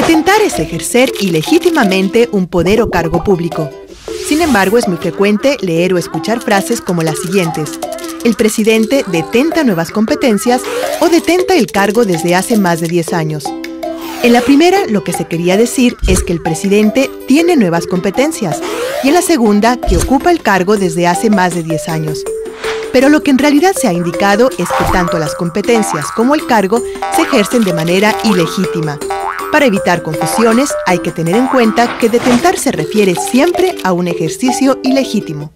Detentar es ejercer ilegítimamente un poder o cargo público. Sin embargo, es muy frecuente leer o escuchar frases como las siguientes: el presidente detenta nuevas competencias o detenta el cargo desde hace más de 10 años. En la primera, lo que se quería decir es que el presidente tiene nuevas competencias, y en la segunda, que ocupa el cargo desde hace más de 10 años. Pero lo que en realidad se ha indicado es que tanto las competencias como el cargo se ejercen de manera ilegítima. Para evitar confusiones, hay que tener en cuenta que detentar se refiere siempre a un ejercicio ilegítimo.